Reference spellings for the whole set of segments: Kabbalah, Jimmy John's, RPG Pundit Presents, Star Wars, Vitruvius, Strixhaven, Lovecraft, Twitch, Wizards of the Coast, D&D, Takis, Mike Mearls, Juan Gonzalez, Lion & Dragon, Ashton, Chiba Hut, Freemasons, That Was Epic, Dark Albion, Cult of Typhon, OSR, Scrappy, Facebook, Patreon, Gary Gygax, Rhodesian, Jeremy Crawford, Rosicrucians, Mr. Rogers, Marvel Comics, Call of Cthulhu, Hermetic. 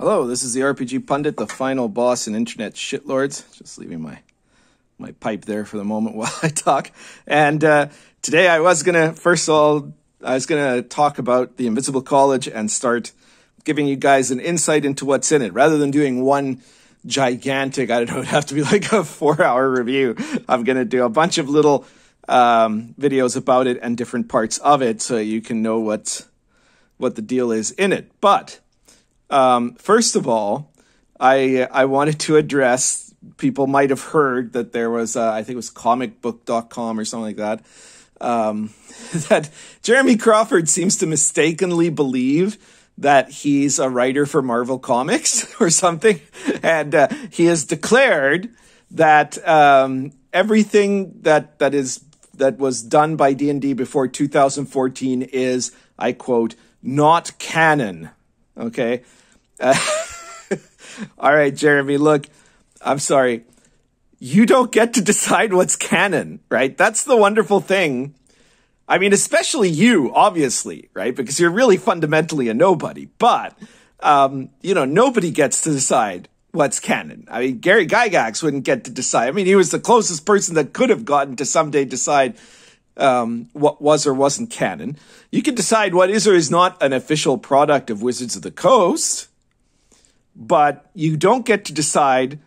Hello, this is the RPG Pundit, the final boss in internet shitlords. Just leaving my pipe there for the moment while I talk. And today I was going to, first of all, talk about The Invisible College and start giving you guys an insight into what's in it. Rather than doing one gigantic, I don't know, it'd have to be like a 4-hour review. I'm going to do a bunch of little videos about it and different parts of it so you can know what the deal is in it. But first of all, I wanted to address, people might have heard that there was, I think it was comicbook.com or something like that, that Jeremy Crawford seems to mistakenly believe that he's a writer for Marvel Comics or something. And he has declared that everything that was done by D&D before 2014 is, I quote, not canon. Okay. All right, Jeremy, look, I'm sorry. You don't get to decide what's canon, right? That's the wonderful thing. I mean, especially you, obviously, right? Because you're really fundamentally a nobody. But, you know, nobody gets to decide what's canon. I mean, Gary Gygax wouldn't get to decide. I mean, he was the closest person that could have gotten to someday decide what was or wasn't canon. You can decide what is or is not an official product of Wizards of the Coast, but you don't get to decide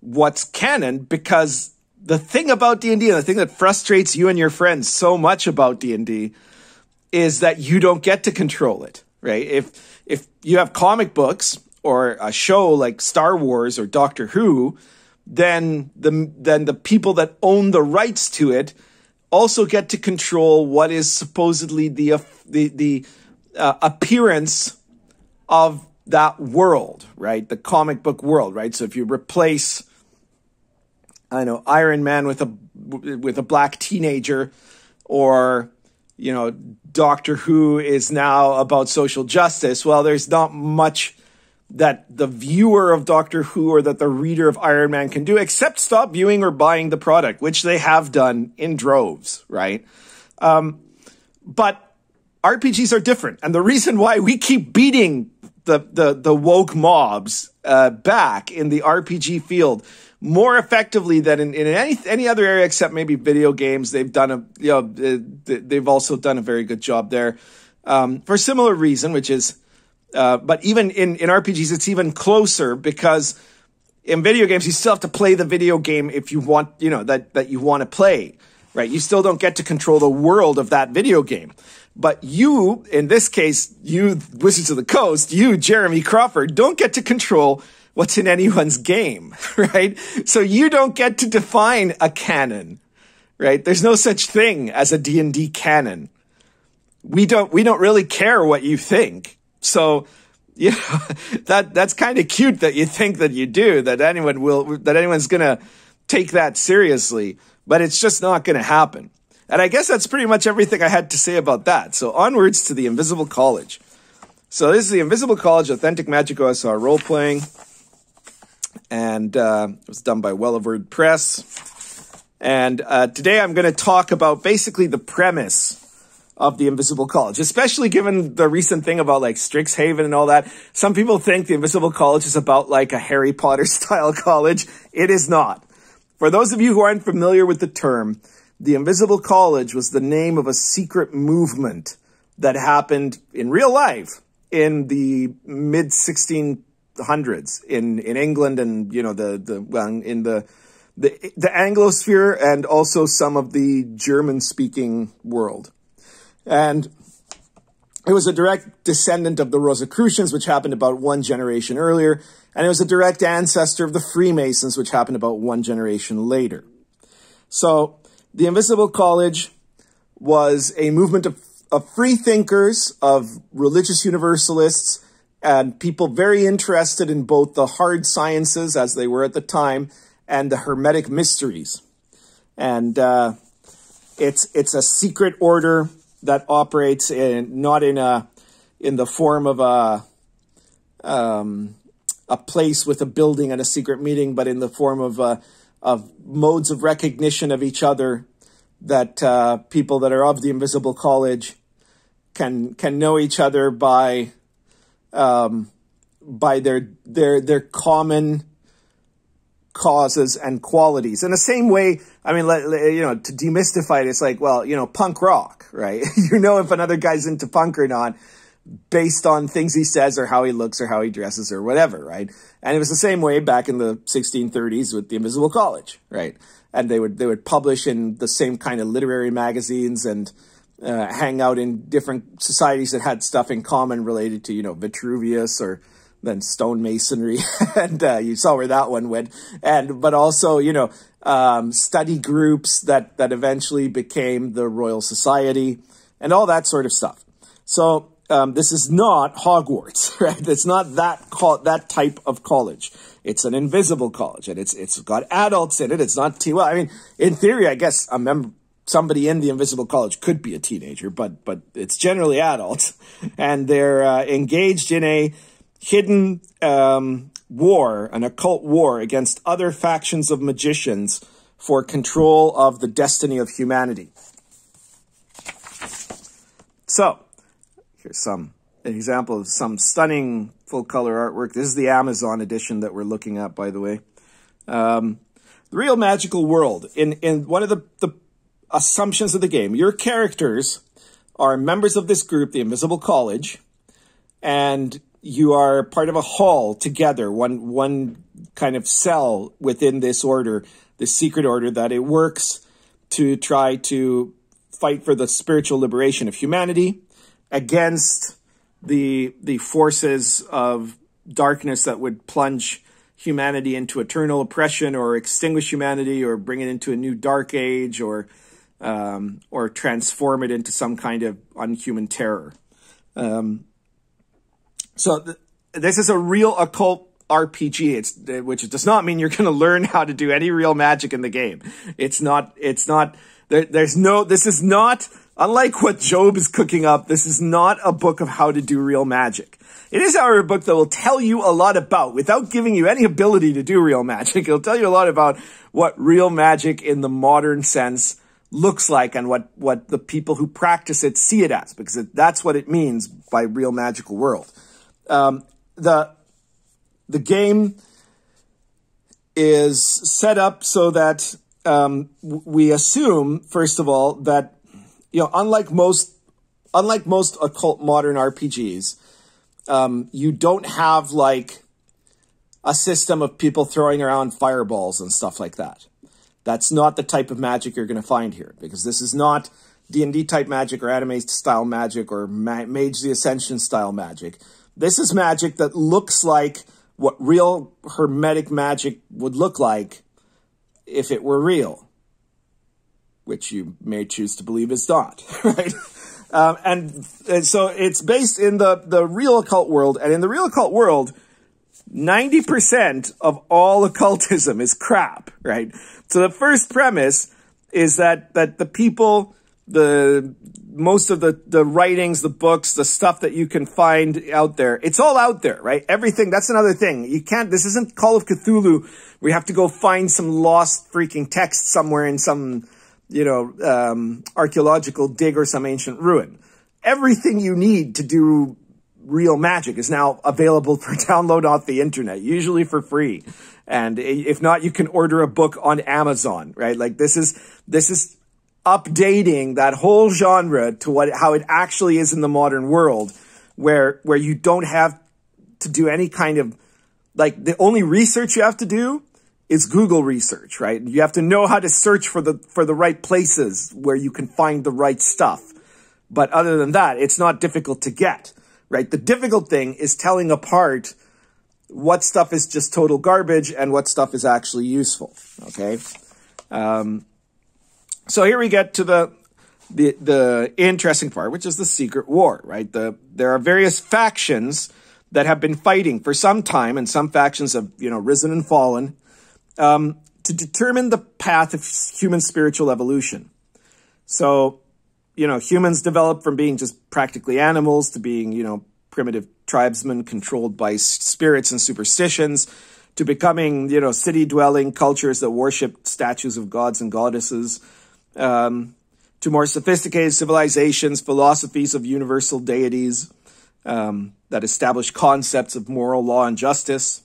what's canon, because the thing about D&D, and the thing that frustrates you and your friends so much about D&D, is that you don't get to control it, right? If you have comic books or a show like Star Wars or Doctor Who, then the people that own the rights to it also get to control what is supposedly the appearance of that world, right? The comic book world, right? So if you replace, I don't know, Iron Man with a black teenager, or, you know, Doctor Who is now about social justice, well, there's not much that the viewer of Doctor Who or that the reader of Iron Man can do, except stop viewing or buying the product, which they have done in droves, right? But RPGs are different. And the reason why we keep beating the woke mobs back in the RPG field more effectively than in any other area, except maybe video games. They've done they've also done a very good job there, for a similar reason, which is, but even in RPGs, it's even closer, because in video games, you still have to play the video game if you want, you know, that you want to play, right? You still don't get to control the world of that video game. But you, in this case, you, Wizards of the Coast, you, Jeremy Crawford, don't get to control what's in anyone's game, right? So you don't get to define a canon, right? There's no such thing as a D&D canon. We don't really care what you think. So, you know, that's kind of cute that you think that you do, that anyone's going to take that seriously, but it's just not going to happen. And I guess that's pretty much everything I had to say about that. So onwards to The Invisible College. So this is The Invisible College, Authentic Magic OSR Role-Playing. And it was done by Wellaver Press. And today I'm going to talk about basically the premise of The Invisible College, especially given the recent thing about like Strixhaven and all that. Some people think The Invisible College is about like a Harry Potter style college. It is not. For those of you who aren't familiar with the term, The Invisible College was the name of a secret movement that happened in real life in the mid 1600s in England, and, you know, in the Anglosphere, and also some of the German speaking world. And it was a direct descendant of the Rosicrucians, which happened about one generation earlier. And it was a direct ancestor of the Freemasons, which happened about one generation later. So the Invisible College was a movement of free thinkers, of religious universalists, and people very interested in both the hard sciences, as they were at the time, and the Hermetic mysteries. And it's a secret order that operates not in the form of a place with a building and a secret meeting, but in the form of modes of recognition of each other that people that are of the Invisible College can know each other by their common causes and qualities. In the same way, I mean, to demystify it, it's like, well, you know, punk rock, right? You know if another guy's into punk or not based on things he says or how he looks or how he dresses or whatever, right? And it was the same way back in the 1630s with The Invisible College, right? And they would publish in the same kind of literary magazines and hang out in different societies that had stuff in common related to, you know, Vitruvius or then stonemasonry, and you saw where that one went. And but also, you know, study groups that eventually became the Royal Society and all that sort of stuff. So this is not Hogwarts, right? It's not that type of college. It's an invisible college, and it's got adults in it. It's not teen. Well, I mean, in theory, I guess a member, somebody in the Invisible College could be a teenager, but it's generally adults, and they're engaged in a hidden war, an occult war against other factions of magicians for control of the destiny of humanity. So here's an example of some stunning full-color artwork. This is the Amazon edition that we're looking at, by the way. The real magical world. In one of the assumptions of the game, your characters are members of this group, the Invisible College, and you are part of a hall together, one kind of cell within this order, this secret order that it works to try to fight for the spiritual liberation of humanity against the forces of darkness that would plunge humanity into eternal oppression or extinguish humanity or bring it into a new dark age or transform it into some kind of unhuman terror. So this is a real occult RPG, which does not mean you're going to learn how to do any real magic in the game. This is not, unlike what Job is cooking up, this is not a book of how to do real magic. It is, however, a book that will tell you a lot about, without giving you any ability to do real magic, it'll tell you a lot about what real magic in the modern sense looks like and what the people who practice it see it as, because that's what it means by real magical world. The game is set up so that we assume, first of all, that, you know, unlike most occult modern RPGs, you don't have like a system of people throwing around fireballs and stuff like that. That's not the type of magic you're going to find here, because this is not D&D type magic or anime style magic or Mage the Ascension style magic. This is magic that looks like what real Hermetic magic would look like if it were real, which you may choose to believe is not, right? And so it's based in the real occult world. And in the real occult world, 90% of all occultism is crap, right? So the first premise is that the people, most of the writings, the books, the stuff that you can find out there, it's all out there, right? Everything. That's another thing. This isn't Call of Cthulhu. We have to go find some lost freaking text somewhere in some, you know, archaeological dig or some ancient ruin. Everything you need to do real magic is now available for download off the internet, usually for free. And if not, you can order a book on Amazon, right? Like this is updating that whole genre to how it actually is in the modern world, where you don't have to do any kind of, like, the only research you have to do is Google research, right? You have to know how to search for the right places where you can find the right stuff. But other than that, it's not difficult to get, right? The difficult thing is telling apart what stuff is just total garbage and what stuff is actually useful, okay? So here we get to the interesting part, which is the secret war, right? There are various factions that have been fighting for some time, and some factions have, you know, risen and fallen, to determine the path of human spiritual evolution. So, you know, humans developed from being just practically animals to being, you know, primitive tribesmen controlled by spirits and superstitions, to becoming, you know, city-dwelling cultures that worship statues of gods and goddesses, to more sophisticated civilizations, philosophies of universal deities, that established concepts of moral law and justice,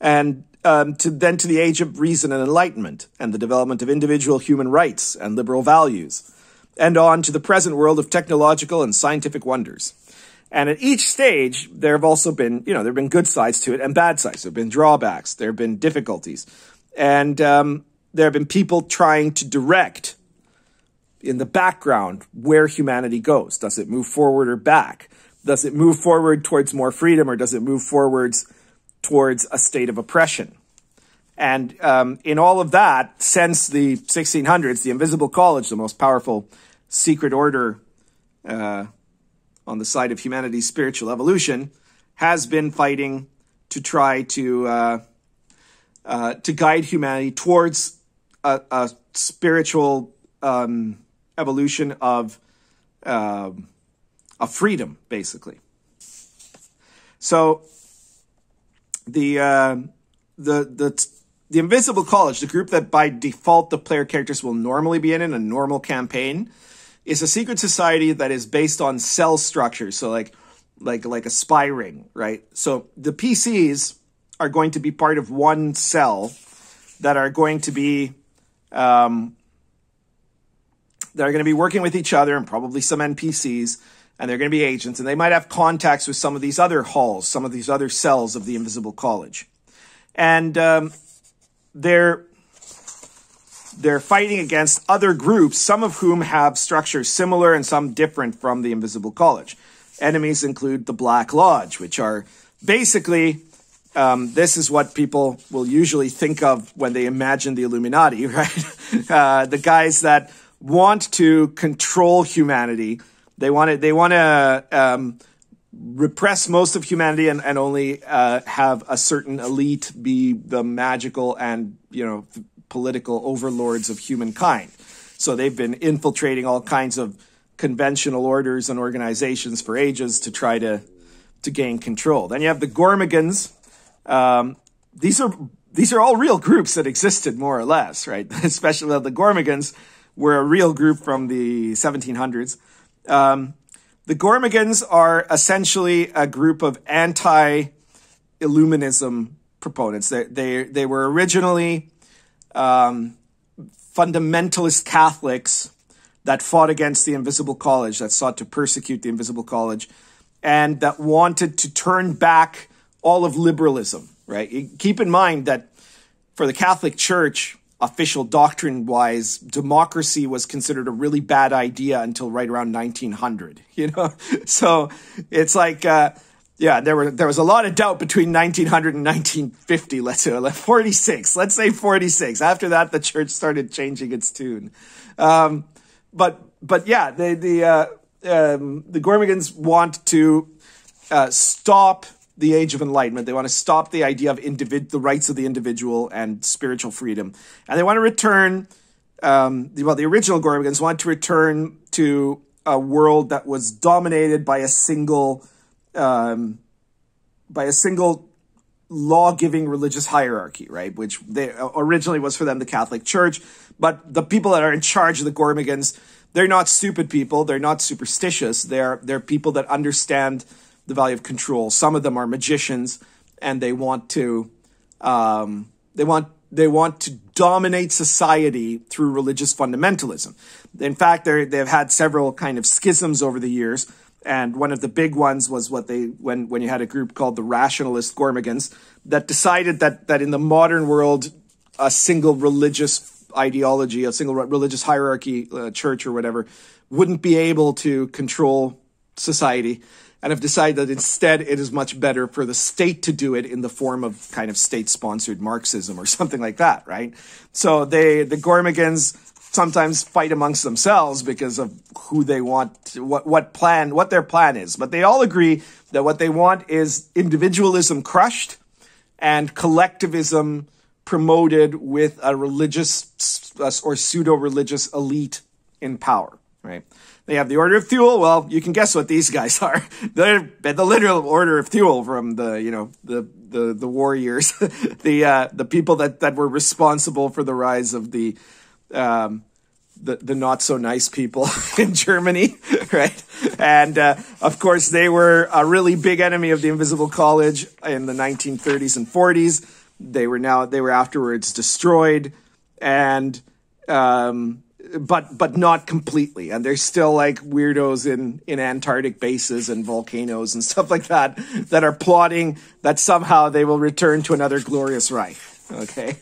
and to the age of reason and enlightenment, and the development of individual human rights and liberal values, and on to the present world of technological and scientific wonders. And at each stage, there have also been, there have been good sides to it and bad sides. There have been drawbacks. There have been difficulties. And there have been people trying to direct in the background where humanity goes. Does it move forward or back? Does it move forward towards more freedom, or does it move forwards towards a state of oppression? And in all of that, since the 1600s, the Invisible College, the most powerful secret order on the side of humanity's spiritual evolution, has been fighting to try to guide humanity towards a spiritual evolution of a freedom, basically. So the Invisible College, the group that by default the player characters will normally be in a normal campaign, is a secret society that is based on cell structures. So like a spy ring, right? So the PCs are going to be part of one cell that are going to be working with each other, and probably some NPCs, and they're going to be agents, and they might have contacts with some of these other halls, some of these other cells of the Invisible College. And they're fighting against other groups, some of whom have structures similar and some different from the Invisible College. Enemies include the Black Lodge, which are basically, this is what people will usually think of when they imagine the Illuminati, right? The guys that want to control humanity. They want to repress most of humanity and only have a certain elite be the magical and, political overlords of humankind. So they've been infiltrating all kinds of conventional orders and organizations for ages to try to gain control. Then you have the Gormogons. These are all real groups that existed more or less, right? Especially the Gormogons were a real group from the 1700s. The Gormogons are essentially a group of anti-Illuminism proponents. They were originally fundamentalist Catholics that fought against the Invisible College, that sought to persecute the Invisible College, and that wanted to turn back all of liberalism, right? Keep in mind that for the Catholic Church, official doctrine-wise, democracy was considered a really bad idea until right around 1900, So it's like, there was a lot of doubt between 1900 and 1950, let's say, 46. Let's say 46. After that, the church started changing its tune. The Gormogons want to stop the Age of Enlightenment. They want to stop the idea of the rights of the individual and spiritual freedom. And they want to return, the original Gormogons want to return to a world that was dominated by a single law-giving religious hierarchy, right? Which originally was for them the Catholic Church. But the people that are in charge of the Gormogons, they're not stupid people. They're not superstitious. They're people that understand the value of control. Some of them are magicians, and they want to dominate society through religious fundamentalism. In fact, they've had several kind of schisms over the years, and one of the big ones was when you had a group called the Rationalist Gormogons that decided that in the modern world, a single religious ideology, a single religious hierarchy, church or whatever, wouldn't be able to control society, and have decided that instead it is much better for the state to do it in the form of kind of state-sponsored Marxism or something like that, right? So the Gormogons sometimes fight amongst themselves because of who they want, what their plan is. But they all agree that what they want is individualism crushed and collectivism promoted with a religious or pseudo-religious elite in power, right? They have the Order of Thule. Well, you can guess what these guys are. They're the literal Order of Thule from the war years, the people that were responsible for the rise of the not so nice people in Germany, right? And of course, they were a really big enemy of the Invisible College in the 1930s and 40s. They were afterwards destroyed, and but not completely. And there's still like weirdos in Antarctic bases and volcanoes and stuff like that that are plotting that somehow they will return to another glorious Reich. Okay,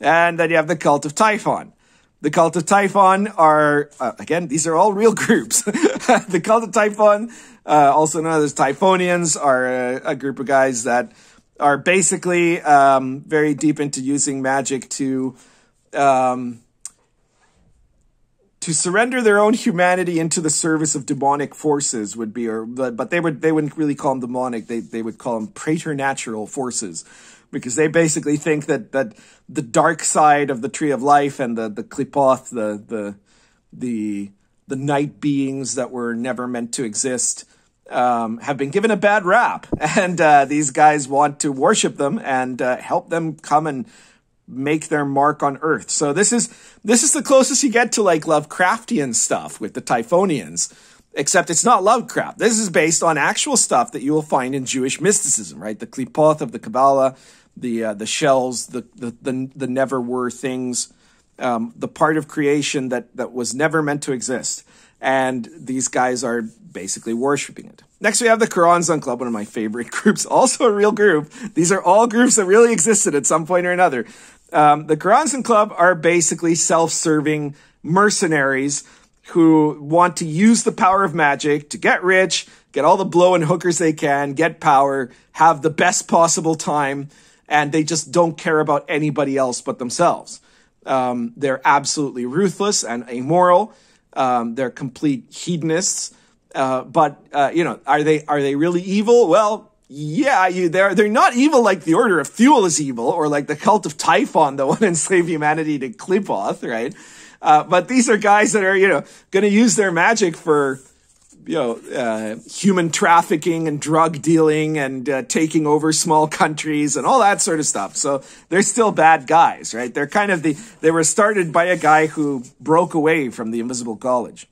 and then you have the Cult of Typhon. The Cult of Typhon are, again, these are all real groups. The Cult of Typhon, also known as Typhonians, are a group of guys that are basically very deep into using magic to surrender their own humanity into the service of demonic forces would be, but they wouldn't really call them demonic. They would call them preternatural forces. Because they basically think that the dark side of the Tree of Life and the Klippoth, the night beings that were never meant to exist, have been given a bad rap, and these guys want to worship them and help them come and make their mark on Earth. So this is the closest you get to like Lovecraftian stuff with the Typhonians. Except it's not Lovecraft. This is based on actual stuff that you will find in Jewish mysticism, right? The Klippoth of the Kabbalah, the shells, the never were things, the part of creation that was never meant to exist. And these guys are basically worshipping it. Next, we have the Gormogons Club, one of my favorite groups, also a real group. These are all groups that really existed at some point or another. The Gormogons Club are basically self-serving mercenaries who want to use the power of magic to get rich, get all the blow and hookers they can, get power, have the best possible time, and they just don't care about anybody else but themselves. They're absolutely ruthless and amoral. They're complete hedonists. You know, are they really evil? Well, yeah, they're not evil like the Order of Thule is evil, or like the Cult of Typhon, the one that enslaved humanity to Klippoth, right? But these are guys that are, you know, going to use their magic for, you know, human trafficking and drug dealing and taking over small countries and all that sort of stuff. So they're still bad guys, right? They're kind of they were started by a guy who broke away from the Invisible College.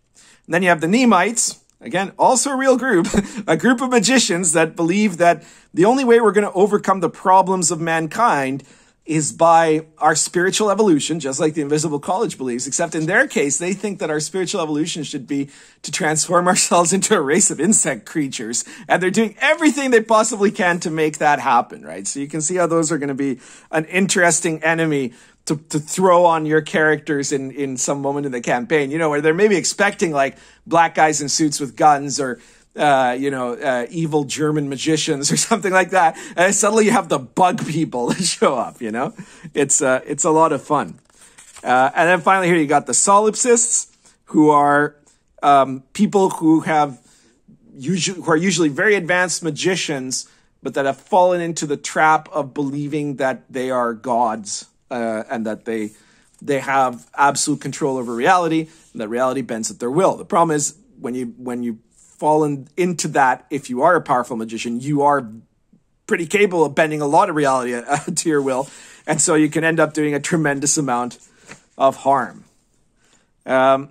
And then you have the Nemites, again, also a real group, a group of magicians that believe that the only way we're going to overcome the problems of mankind is by our spiritual evolution, just like the Invisible College believes, except in their case, they think that our spiritual evolution should be to transform ourselves into a race of insect creatures. And they're doing everything they possibly can to make that happen, right? So you can see how those are going to be an interesting enemy to throw on your characters in some moment in the campaign, you know, where they're maybe expecting like black guys in suits with guns or evil German magicians or something like that. And suddenly you have the bug people that show up, you know? It's a lot of fun. And then finally here you got the solipsists, who are people who are usually very advanced magicians, but that have fallen into the trap of believing that they are gods and that they have absolute control over reality, and that reality bends at their will. The problem is when you fallen into that, if you are a powerful magician, you are pretty capable of bending a lot of reality to your will, and so you can end up doing a tremendous amount of harm. So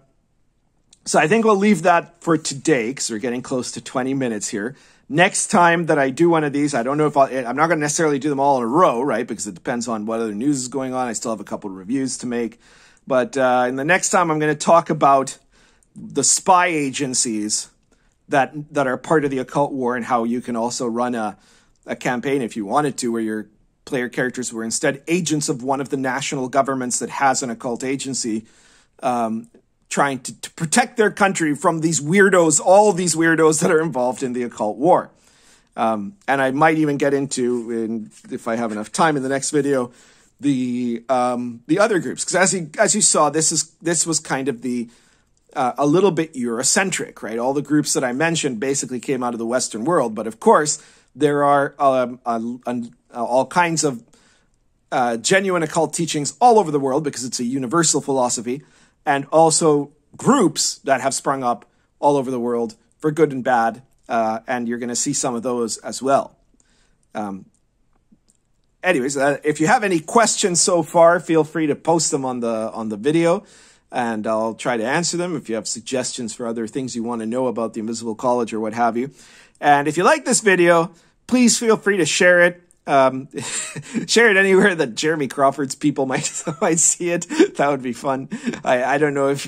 I think we'll leave that for today, because we're getting close to 20 minutes here. Next time that I do one of these, I don't know if I'm not going to necessarily do them all in a row, right, because it depends on what other news is going on. I still have a couple of reviews to make, but in the next time I'm going to talk about the spy agencies that are part of the occult war, and how you can also run a campaign if you wanted to, where your player characters were instead agents of one of the national governments that has an occult agency, trying to protect their country from these weirdos, all these weirdos that are involved in the occult war. And I might even get into, if I have enough time in the next video, the other groups, because as you saw, this was kind of a little bit Eurocentric, right? All the groups that I mentioned basically came out of the Western world, but of course there are all kinds of genuine occult teachings all over the world, because it's a universal philosophy, and also groups that have sprung up all over the world for good and bad, and you're going to see some of those as well. Anyways, if you have any questions so far, feel free to post them on the video. and I'll try to answer them if you have suggestions for other things you want to know about the Invisible College or what have you. And if you like this video, please feel free to share it. Share it anywhere that Jeremy Crawford's people might see it. That would be fun. I don't know if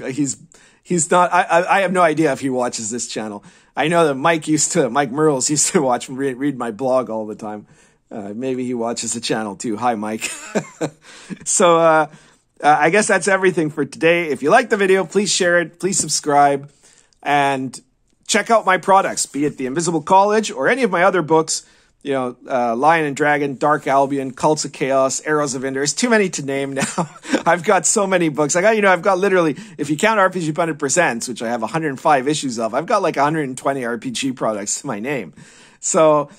he's not. I have no idea if he watches this channel. I know that Mike Mearls used to watch and read my blog all the time. Maybe he watches the channel too. Hi, Mike. So I guess that's everything for today. If you like the video, please share it. Please subscribe and check out my products, be it the Invisible College or any of my other books. You know, Lion and Dragon, Dark Albion, Cults of Chaos, Arrows of Indra. It's too many to name now. I've got so many books. I've got literally, if you count RPG Pundit Presents, which I have 105 issues of, I've got like 120 RPG products to my name. So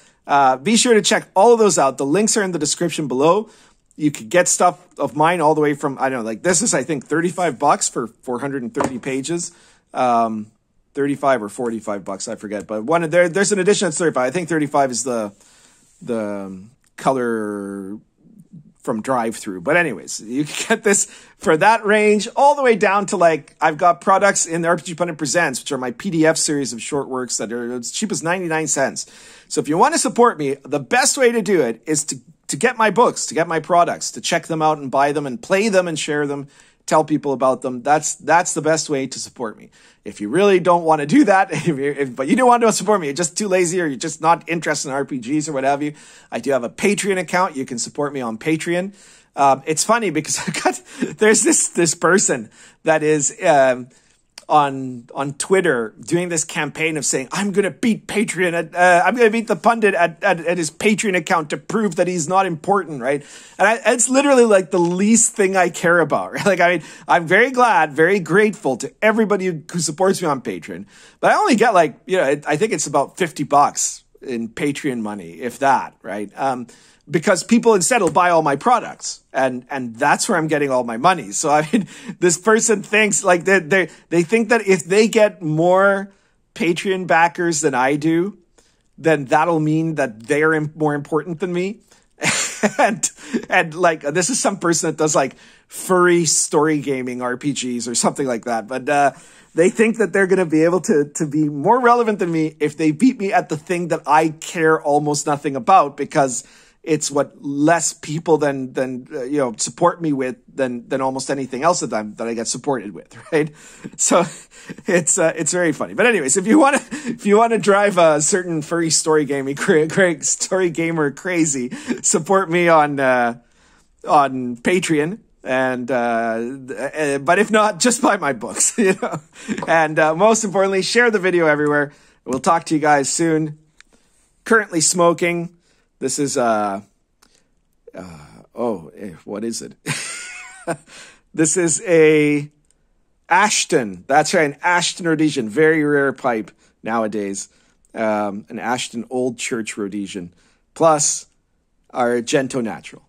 be sure to check all of those out. The links are in the description below. You could get stuff of mine all the way from, I don't know, like this is, I think, $35 for 430 pages. 35 or 45 bucks, I forget. But one there's an edition that's 35. I think 35 is the color from drive-through. But anyways, you can get this for that range all the way down to, like, I've got products in the RPG Pundit Presents, which are my PDF series of short works that are as cheap as 99 cents. So if you want to support me, the best way to do it is to get my books, to get my products, to check them out and buy them and play them and share them. Tell people about them. That's the best way to support me. If you really don't want to do that, but you do want to support me, you're just too lazy or you're just not interested in RPGs or what have you, I do have a Patreon account. You can support me on Patreon. It's funny because there's this person that is on Twitter doing this campaign of saying, I'm going to beat Patreon. I'm going to beat the pundit at his Patreon account to prove that he's not important, right? And it's literally like the least thing I care about, right? Like, I mean, I'm very glad, very grateful to everybody who supports me on Patreon, but I only get like, you know, I think it's about $50 in Patreon money, if that, right? Because people instead will buy all my products, and that's where I'm getting all my money. So I mean, this person thinks like they think that if they get more Patreon backers than I do, then that'll mean that they're more important than me. and like, this is some person that does like furry story gaming RPGs or something like that. But they think that they're going to be able to be more relevant than me if they beat me at the thing that I care almost nothing about, because it's what less people than you know, support me with than almost anything else that I get supported with, right? So it's very funny. But anyways, if you want to drive a certain furry story gaming story gamer crazy, support me on Patreon. And but if not, just buy my books, you know. And most importantly, share the video everywhere. We'll talk to you guys soon. Currently smoking. This is, what is it? This is a Ashton. That's right, an Ashton Rhodesian. Very rare pipe nowadays. An Ashton Old Church Rhodesian. Plus our Argento Natural.